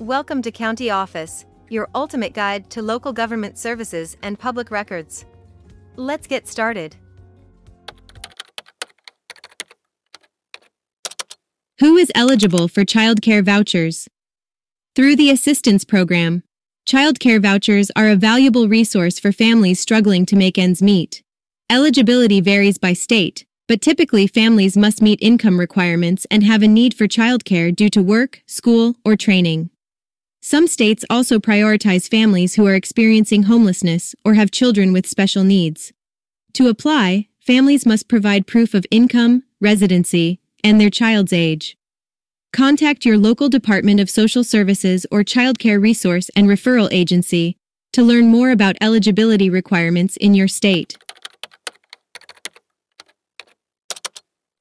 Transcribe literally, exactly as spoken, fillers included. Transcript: Welcome to County Office, your ultimate guide to local government services and public records. Let's get started. Who is eligible for child care vouchers? Through the assistance program, child care vouchers are a valuable resource for families struggling to make ends meet. Eligibility varies by state, but typically families must meet income requirements and have a need for childcare due to work, school, or training. Some states also prioritize families who are experiencing homelessness or have children with special needs. To apply, families must provide proof of income, residency, and their child's age. Contact your local Department of Social Services or Child Care Resource and Referral Agency to learn more about eligibility requirements in your state.